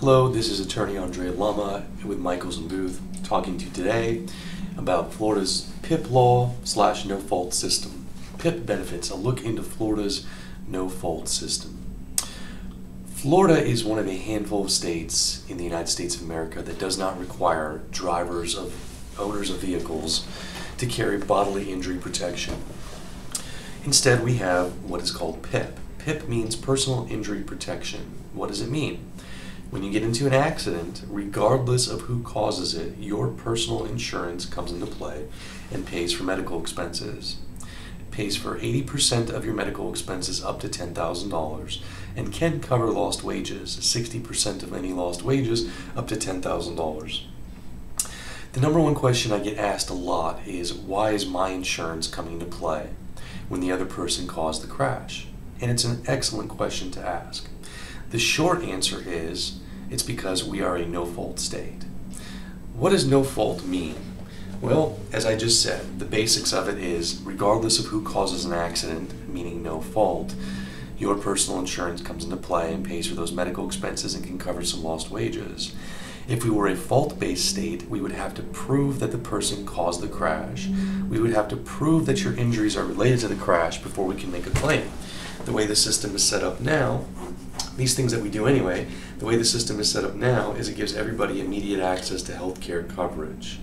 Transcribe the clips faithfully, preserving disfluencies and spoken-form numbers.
Hello, this is attorney Andrea Lama with Michles and Booth talking to you today about Florida's P I P law slash no-fault system. P I P benefits, a look into Florida's no-fault system. Florida is one of a handful of states in the United States of America that does not require drivers of owners of vehicles to carry bodily injury protection. Instead, we have what is called P I P. P I P means personal injury protection. What does it mean? When you get into an accident, regardless of who causes it, your personal insurance comes into play and pays for medical expenses. It pays for eighty percent of your medical expenses up to ten thousand dollars and can cover lost wages, sixty percent of any lost wages up to ten thousand dollars. The number one question I get asked a lot is, why is my insurance coming into play when the other person caused the crash? And it's an excellent question to ask. The short answer is, it's because we are a no-fault state. What does no-fault mean? Well, as I just said, the basics of it is, regardless of who causes an accident, meaning no fault, your personal insurance comes into play and pays for those medical expenses and can cover some lost wages. If we were a fault-based state, we would have to prove that the person caused the crash. We would have to prove that your injuries are related to the crash before we can make a claim. The way the system is set up now, these things that we do anyway, the way the system is set up now is it gives everybody immediate access to health care coverage.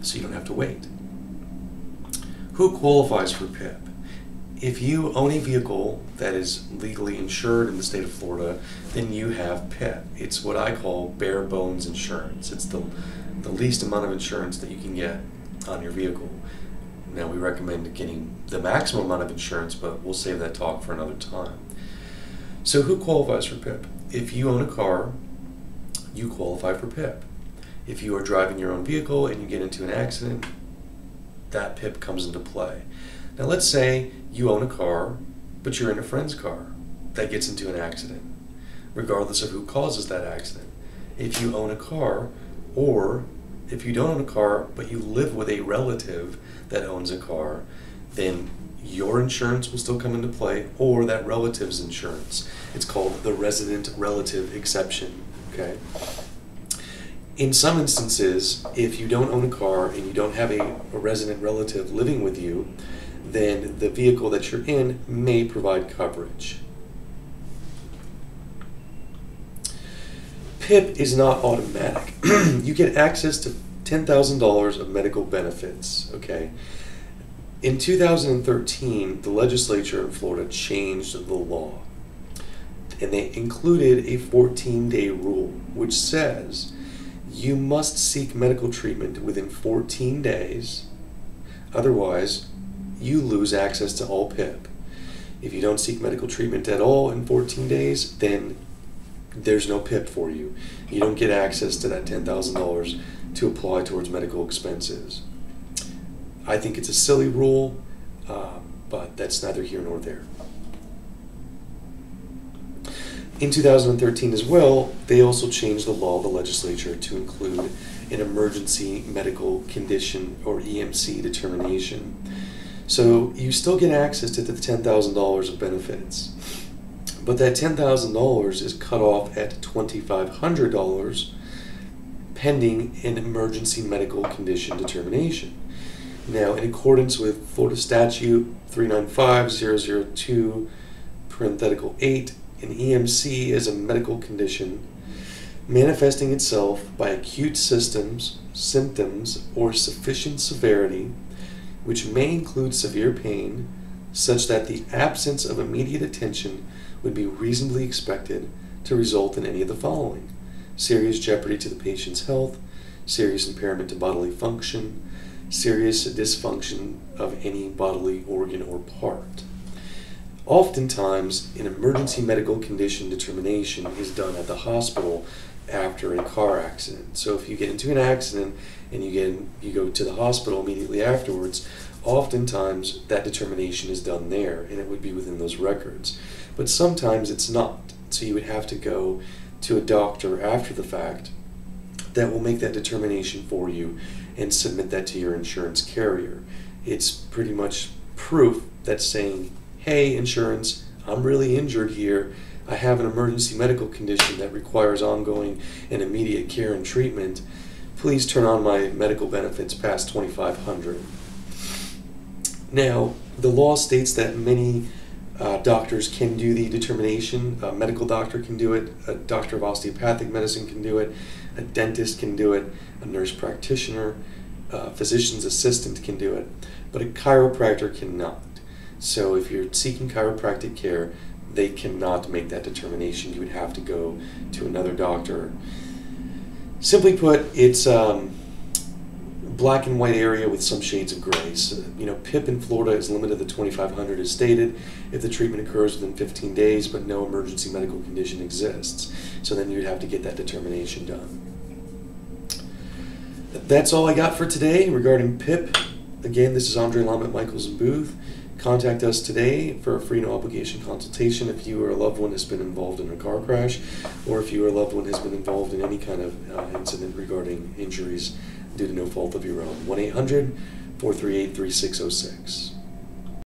So you don't have to wait. Who qualifies for P I P? If you own a vehicle that is legally insured in the state of Florida, then you have P I P. It's what I call bare bones insurance. It's the, the least amount of insurance that you can get on your vehicle. Now, we recommend getting the maximum amount of insurance, but we'll save that talk for another time. So who qualifies for P I P? If you own a car, you qualify for P I P. If you are driving your own vehicle and you get into an accident, that P I P comes into play. Now, let's say you own a car, but you're in a friend's car that gets into an accident, regardless of who causes that accident. If you own a car, or if you don't own a car, but you live with a relative that owns a car, then your insurance will still come into play, or that relative's insurance. It's called the resident relative exception, okay? In some instances, if you don't own a car and you don't have a, a resident relative living with you, then the vehicle that you're in may provide coverage. P I P is not automatic. You get access to ten thousand dollars of medical benefits, okay? In two thousand thirteen, the legislature in Florida changed the law, and they included a fourteen day rule which says you must seek medical treatment within fourteen days, otherwise you lose access to all P I P. If you don't seek medical treatment at all in fourteen days, then there's no P I P for you. You don't get access to that ten thousand dollars to apply towards medical expenses. I think it's a silly rule, uh, but that's neither here nor there. In two thousand thirteen as well, they also changed the law of the legislature to include an emergency medical condition, or E M C, determination. So you still get access to the ten thousand dollars of benefits, but that ten thousand dollars is cut off at twenty-five hundred dollars pending an emergency medical condition determination. Now, in accordance with Florida Statute three ninety-five point oh oh two, parenthetical eight, an E M C is a medical condition manifesting itself by acute systems, symptoms, or sufficient severity, which may include severe pain, such that the absence of immediate attention would be reasonably expected to result in any of the following: serious jeopardy to the patient's health, serious impairment to bodily function, serious dysfunction of any bodily organ or part. Oftentimes, an emergency medical condition determination is done at the hospital after a car accident. So if you get into an accident and you get in, you go to the hospital immediately afterwards, oftentimes that determination is done there, and it would be within those records. But sometimes it's not, so you would have to go to a doctor after the fact that will make that determination for you and submit that to your insurance carrier. It's pretty much proof that's saying, hey, insurance, I'm really injured here. I have an emergency medical condition that requires ongoing and immediate care and treatment, please turn on my medical benefits past twenty-five hundred. Now, the law states that many uh, doctors can do the determination. A medical doctor can do it, a doctor of osteopathic medicine can do it, a dentist can do it, a nurse practitioner, a physician's assistant can do it, but a chiropractor cannot. So if you're seeking chiropractic care, they cannot make that determination. You would have to go to another doctor. Simply put, it's um, black and white area with some shades of gray. So, you know, P I P in Florida is limited to twenty-five hundred as stated if the treatment occurs within fifteen days, but no emergency medical condition exists. So then you'd have to get that determination done. That's all I got for today regarding P I P. Again, this is Andrea Lama at Michles Booth. Contact us today for a free no obligation consultation if you or a loved one has been involved in a car crash, or if you or a loved one has been involved in any kind of uh, incident regarding injuries due to no fault of your own. one eight hundred, four three eight, three six zero six.